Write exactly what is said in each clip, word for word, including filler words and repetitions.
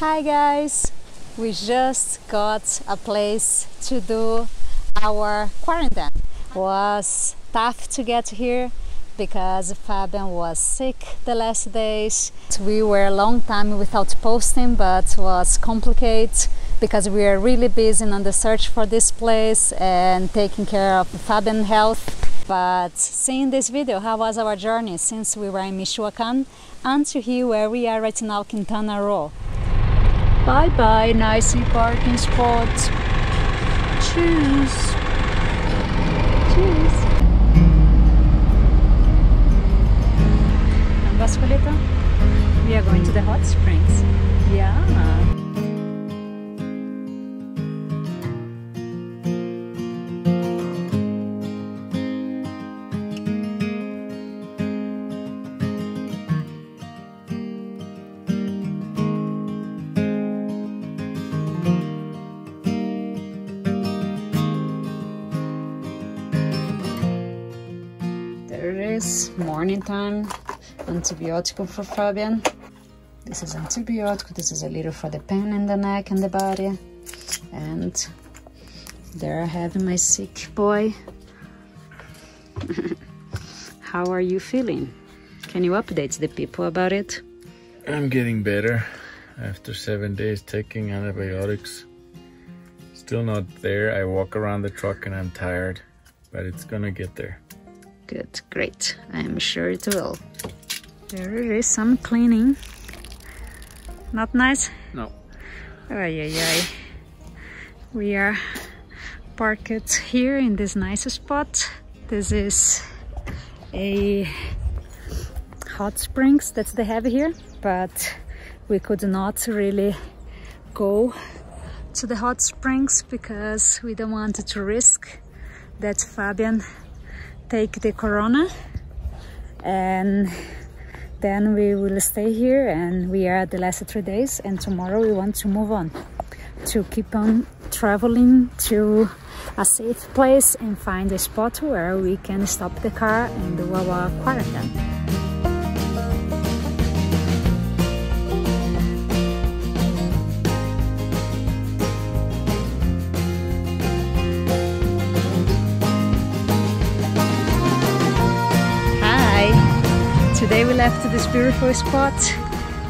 Hi guys, we just got a place to do our quarantine. It was tough to get here because Fabian was sick the last days. We were a long time without posting, but it was complicated because we are really busy on the search for this place and taking care of Fabian's health. But seeing this video, how was our journey since we were in Michoacan until here where we are right now, Quintana Roo. Bye bye, nice parking spot. Cheers. Cheers. And Vasculita, we are going to the hot springs. Yeah. Morning time, antibiotic for Fabian. This is antibiotic, this is a little for the pain in the neck and the body. And there I have my sick boy. How are you feeling? Can you update the people about it? I'm getting better after seven days taking antibiotics. Still not there, I walk around the truck and I'm tired, but it's gonna get there. Good, great. I'm sure it will. There is some cleaning. Not nice? No. Ay, ay, ay. We are parked here in this nice spot. This is a hot springs that they have here, but we could not really go to the hot springs because we don't want to risk that Fabian take the corona, and then we will stay here, and we are the last three days and tomorrow we want to move on to keep on traveling to a safe place and find a spot where we can stop the car and do our quarantine. Today we left this beautiful spot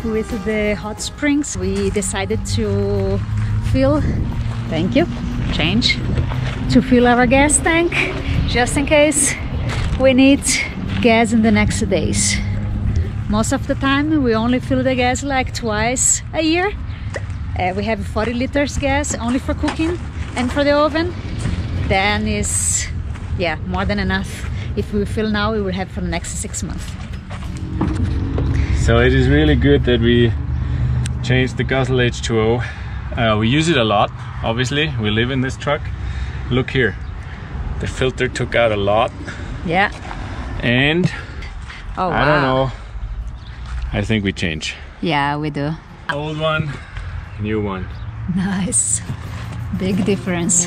with the hot springs. We decided to fill, thank you, change, to fill our gas tank just in case we need gas in the next days. Most of the time we only fill the gas like twice a year. Uh, we have forty liters gas only for cooking and for the oven. Then is, yeah, more than enough. If we fill now, we will have for the next six months. So it is really good that we changed the Guzzle H two O. Uh, we use it a lot, obviously. We live in this truck. Look here, the filter took out a lot. Yeah. And oh, I wow. don't know. I think we change. Yeah, we do. Old one, new one. Nice, big difference.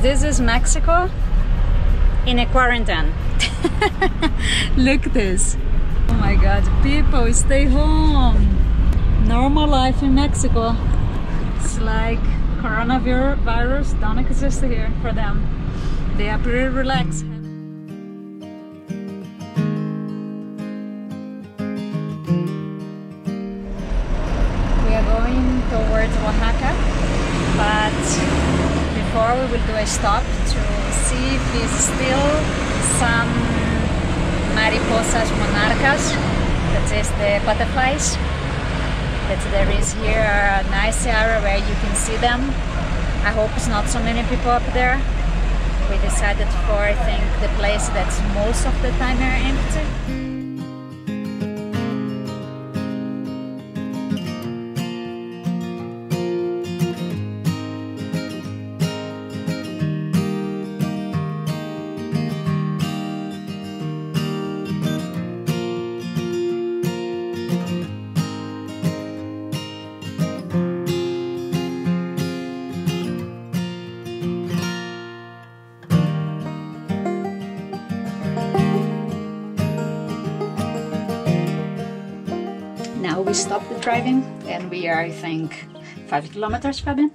This is Mexico in a quarantine. Look at this. Oh my god, people, stay home. Normal life in Mexico. It's like coronavirus don't exist here for them. They are pretty relaxed. We are going towards Oaxaca, but before we will do a stop to see if there's still some mariposas monarcas, that is the butterflies, that there is here a nice area where you can see them. I hope it's not so many people up there. We decided for, I think, the place that's most of the time are empty. stopped the driving, and we are, I think, five kilometers, Fabian,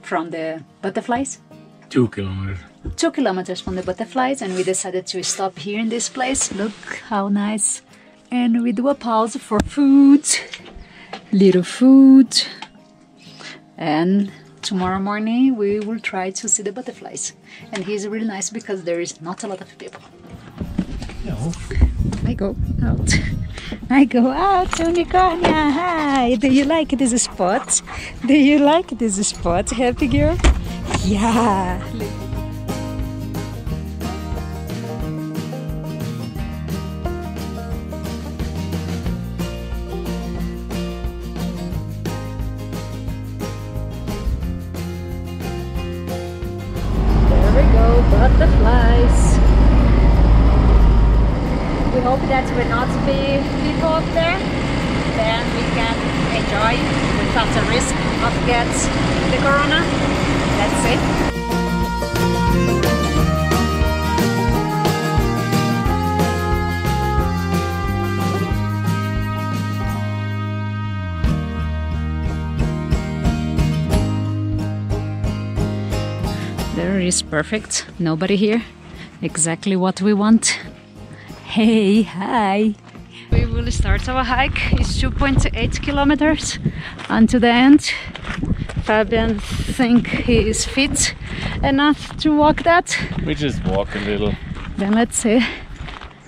from the butterflies. Two kilometers. Two kilometers from the butterflies, and we decided to stop here in this place. Look how nice. And we do a pause for food, little food, and tomorrow morning we will try to see the butterflies. And he's really nice because there is not a lot of people. No. I go out. I go out, Unicornia. Hi. Do you like this spot? Do you like this spot, happy girl? Yeah. Butterflies. We hope that will not be people up there, then we can enjoy without the risk of getting the corona. Let's see. Is perfect. Nobody here. Exactly what we want. Hey, hi. We will start our hike. It's two point eight kilometers and to the end. Fabian think he is fit enough to walk that. We just walk a little. Then let's see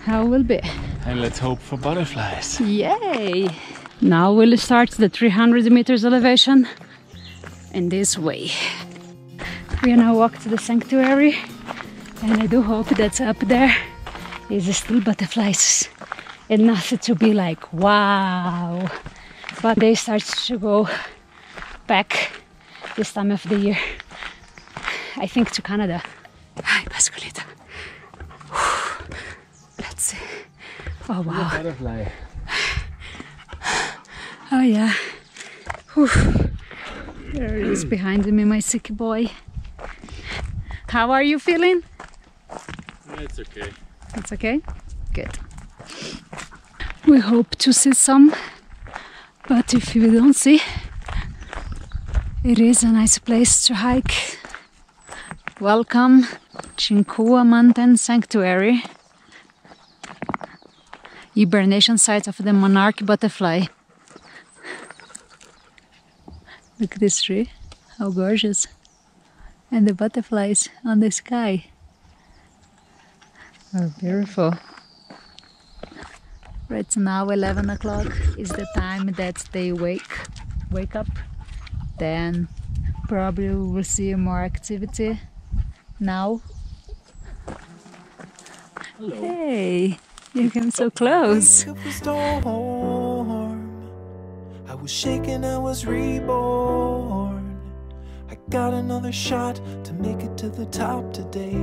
how it will be. And let's hope for butterflies. Yay! Now we'll start the three hundred meters elevation in this way. We now walk to the sanctuary, and I do hope that up there is still butterflies. Enough to be like, wow! But they start to go back this time of the year. I think to Canada. Hi, Pascualita. Let's see. Oh, wow. Butterfly. Oh, yeah. Whew. There is behind me my sick boy. How are you feeling? It's okay. It's okay? Good. We hope to see some, but if we don't see, it is a nice place to hike. Welcome, Chincua Mountain Sanctuary, hibernation site of the monarch butterfly. Look at this tree, how gorgeous. And the butterflies on the sky. Oh, beautiful. Right now, eleven o'clock is the time that they wake wake up. Then probably we will see more activity now. Hello. Hey, you came so close. I was shaken, I was reborn. I got another shot to make it to the top today.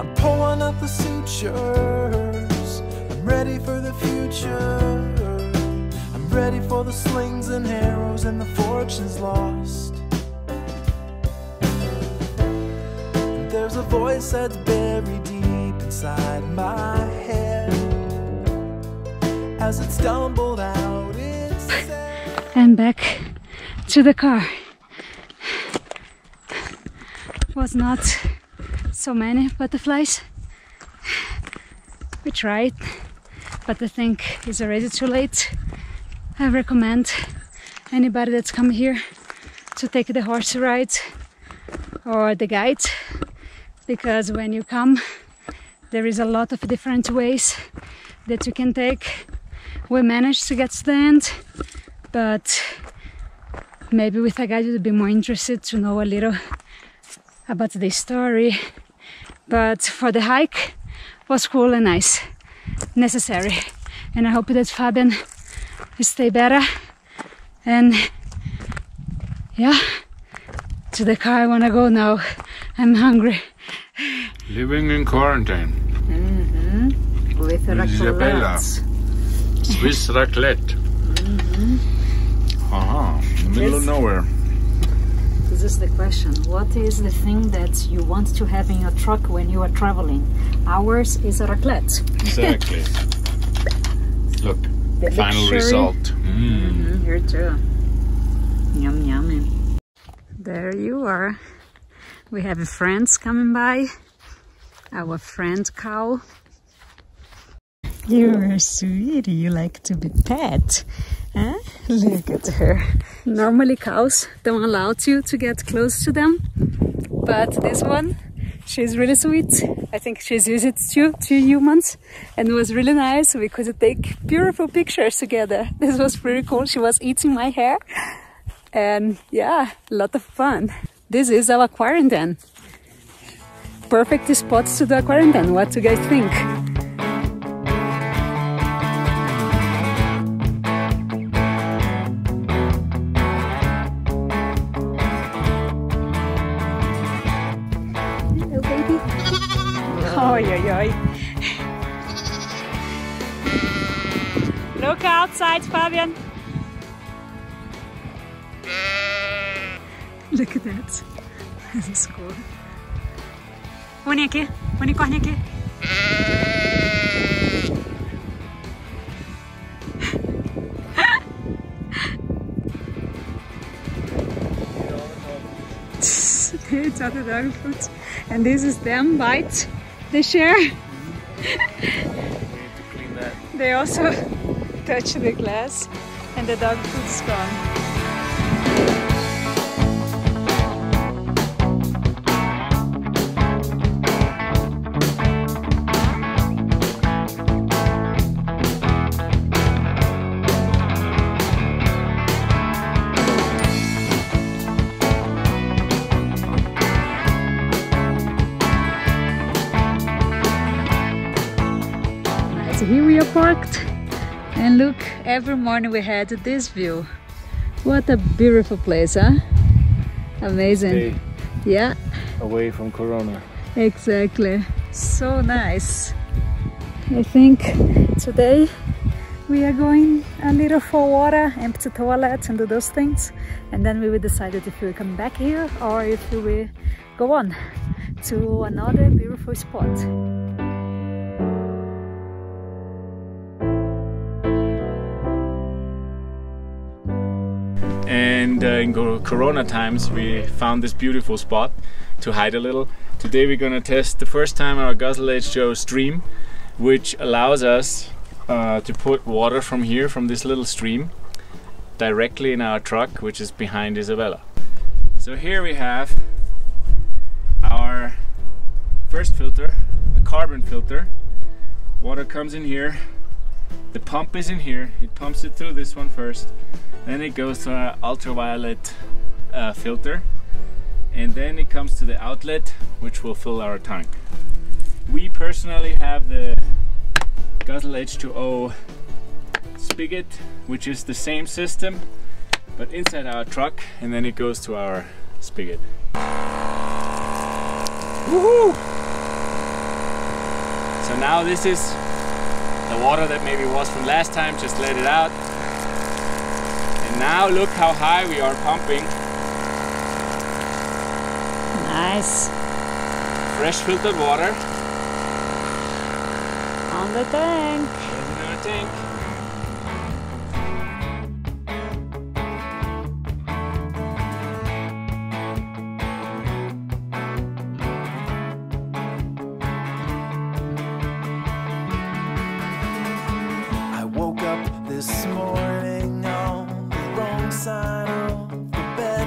I'm pulling up the sutures. I'm ready for the future. I'm ready for the slings and arrows and the fortunes lost. And there's a voice that's buried deep inside my head. As it stumbled out, it said, I'm back. To the car. Was not so many butterflies. We tried, but I think it's already too late. I recommend anybody that's come here to take the horse ride or the guide, because when you come there is a lot of different ways that you can take. We managed to get to the end, but maybe with a guide you'd be more interested to know a little about the story. But for the hike, was cool and nice, necessary. And I hope that Fabian stay better. And yeah, to the car I wanna go now. I'm hungry. Living in quarantine. Mm-hmm. With raclette. Isabella. Swiss raclette. Mm-hmm. Uh-huh. Middle of nowhere. This is the question. What is the thing that you want to have in your truck when you are traveling? Ours is a raclette. Exactly. Look, the final luxury. result. Mm. Mm-hmm, here too. Yum, yummy. There you are. We have friends coming by. Our friend cow. You are sweet. You like to be pet. Huh? Look at her. Normally cows don't allow you to get close to them. But this one, she's really sweet. I think she's used to, to humans, and it was really nice. We could take beautiful pictures together. This was pretty cool. She was eating my hair. And yeah, a lot of fun. This is our quarantine. Perfect spots to the quarantine. What do you guys think? Hello, baby. Hello. Oy, oy, oy. Look outside, Fabian. Look at that. This is cool. Põe aqui, unicórnio aqui. It's other dog food. And this is them bite. They share. Clean that. They also touch the glass, and the dog food is gone. Here we are parked, and look, every morning we had this view. What a beautiful place, huh? Amazing. Stay yeah. Away from Corona. Exactly. So nice. I think today we are going a little for water, empty toilets and do those things. And then we will decide if we come back here or if we will go on to another beautiful spot. And uh, in Corona times we found this beautiful spot to hide a little. Today we're gonna test the first time our Guzzle H two O stream, which allows us uh, to put water from here, from this little stream, directly in our truck, which is behind Isabella. So here we have our first filter, a carbon filter. Water comes in here. The pump is in here, it pumps it through this one first, then it goes to our ultraviolet uh, filter, and then it comes to the outlet, which will fill our tank. We personally have the Guzzle H two O spigot, which is the same system, but inside our truck, and then it goes to our spigot. Woohoo! So now this is the water that maybe was from last time, just let it out. And now look how high we are pumping. Nice. Fresh filtered water. On the tank. On the tank. This morning on the wrong side of the bed,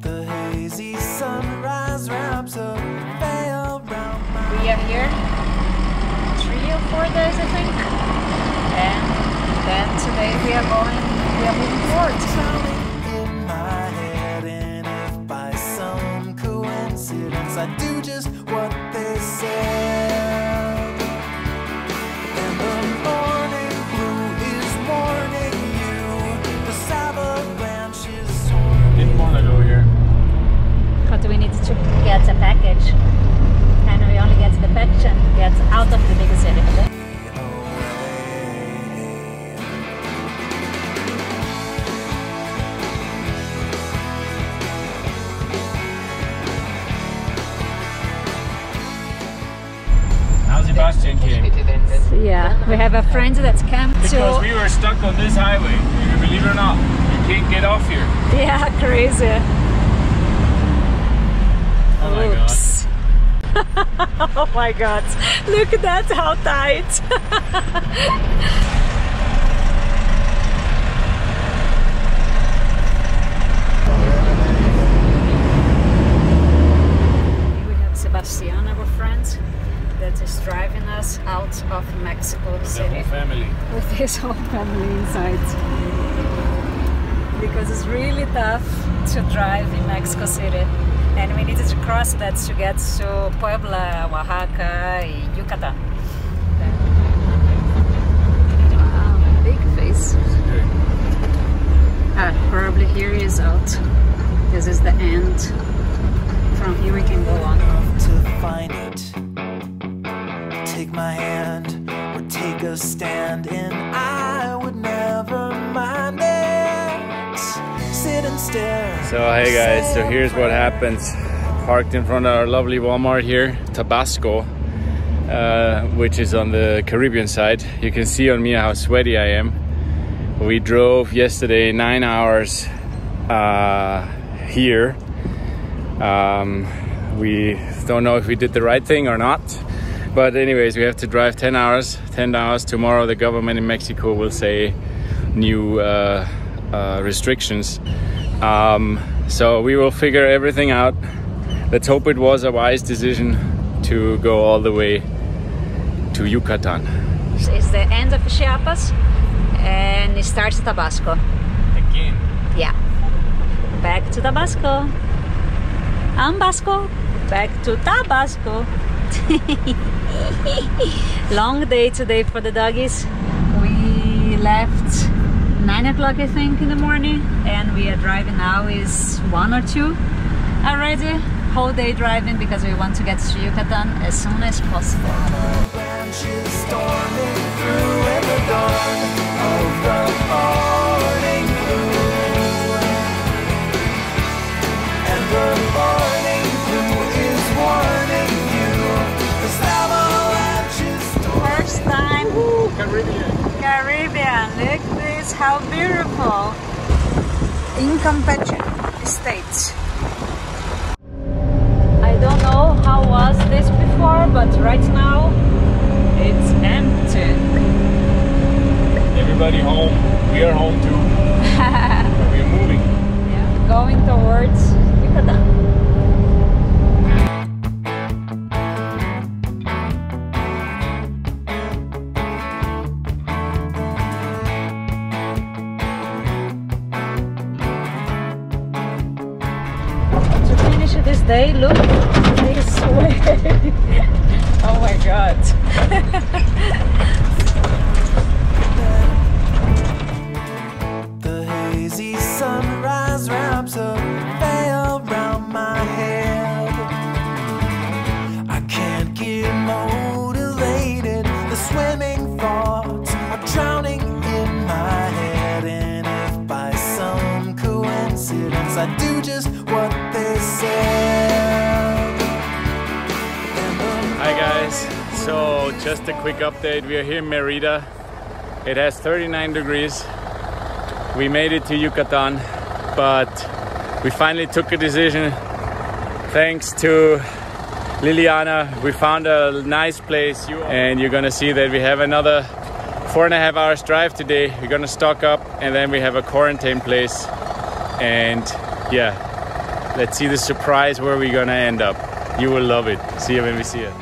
the hazy sunrise wraps a veil round my head. We are here three or four days, I think, and then today we are going, we are moving forward. In my head, and if by some coincidence I do just what they say. We need to get a package, and we only get the package and get out of the big city. Now Sebastian came. yeah. We have a friend that's come because to... Because we were stuck on this highway, believe it or not. You can't get off here. Yeah, crazy. Oh my Oops. God. Oh my God. Look at that, how tight. Sebastian, our friend, that is driving us out of Mexico City. With his whole family. With his whole family inside. Because it's really tough to drive in Mexico City. And we needed to cross that to get to Puebla, Oaxaca, and Yucatan. Wow, big face. Ah, probably here he is out. This is the end. From here we can go on. To find it, take my hand or take a stand, and I would never mind it. Sit and stare. So hey guys, so here's what happens. Parked in front of our lovely Walmart here, Tabasco, uh, which is on the Caribbean side. You can see on me how sweaty I am. We drove yesterday nine hours uh, here. Um, we don't know if we did the right thing or not, but anyways, we have to drive ten hours ten hours. Tomorrow the government in Mexico will say new uh, uh, restrictions, um, so we will figure everything out. Let's hope it was a wise decision to go all the way to Yucatan. It's the end of Chiapas and it starts Tabasco again. Yeah, back to Tabasco. I'm Basco, back to Tabasco. Long day today for the doggies. We left nine o'clock I think in the morning, and we are driving now is one or two already. Whole day driving because we want to get to Yucatan as soon as possible. First time, ooh, Caribbean. Caribbean, look this, how beautiful. In Campeche States. I don't know how was this before, but right now it's empty. Everybody home, we are home too. We are moving. Yeah, going towards Yucatan. This day, look this way. Oh my God. The hazy sunrise wraps a veil round my head. I can't get motivated. The swimming thoughts are drowning in my head. And if by some coincidence I do just what they say. So just a quick update, we are here in Merida, it has thirty-nine degrees, we made it to Yucatan, but we finally took a decision, thanks to Liliana, we found a nice place, and you're gonna see that we have another four and a half hours drive today. We're gonna stock up and then we have a quarantine place, and yeah, let's see the surprise where we're gonna end up. You will love it. See you when we see it.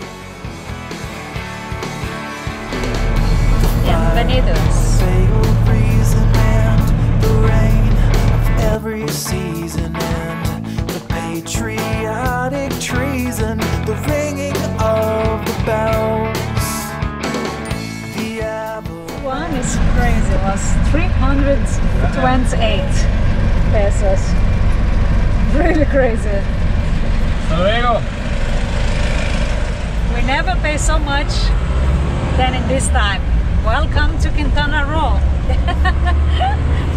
One is crazy, it was three hundred twenty-eight pesos. Really crazy. We never pay so much than in this time. Welcome to Quintana Roo.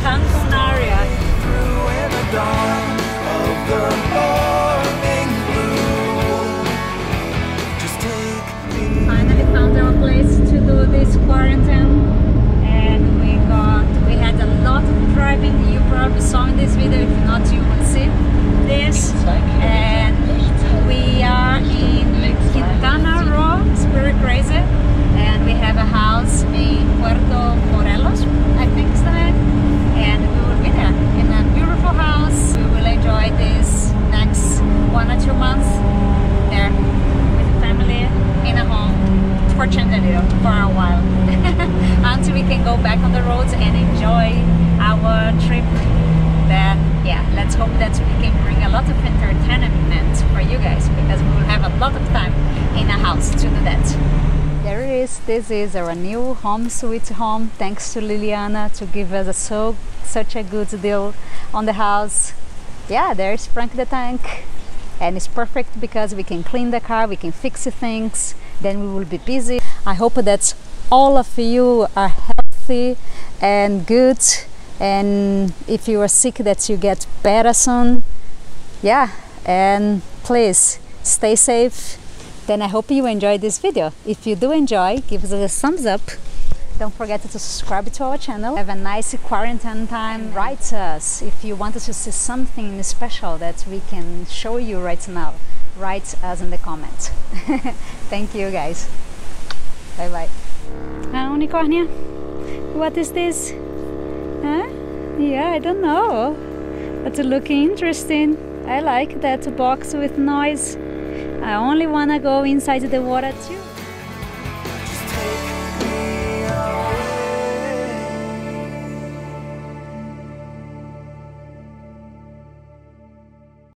Cancun area. Through in the dawn of the morning blue. Just take me. Finally found our place to do this quarantine, and we got we had a lot of driving. You probably saw in this video, if not you will see this. And we are in Quintana Roo, it's pretty crazy, and we have a house in Puerto Morelos, I think is the name, and we will be there in a beautiful house. We will enjoy this next one or two months there with the family in a home, fortunately, for a while, until we can go back on the roads and enjoy our trip. Then yeah, let's hope that we can bring a lot of entertainment for you guys, because we will have a lot of time in a house to do that. There it is. This is our new home sweet home, thanks to Liliana to give us a so such a good deal on the house. Yeah, there's Frank the Tank, and it's perfect because we can clean the car, we can fix things, then we will be busy. I hope that all of you are healthy and good, and if you are sick that you get better soon. Yeah, and please stay safe. Then I hope you enjoyed this video. If you do enjoy, give us a thumbs up. Don't forget to subscribe to our channel. Have a nice quarantine time. Write us if you want us to see something special that we can show you right now. Write us in the comments. Thank you guys. Bye bye. Ah, unicornia. What is this? Huh? Yeah, I don't know. But it's looking interesting. I like that box with noise. I only wanna go inside the water too.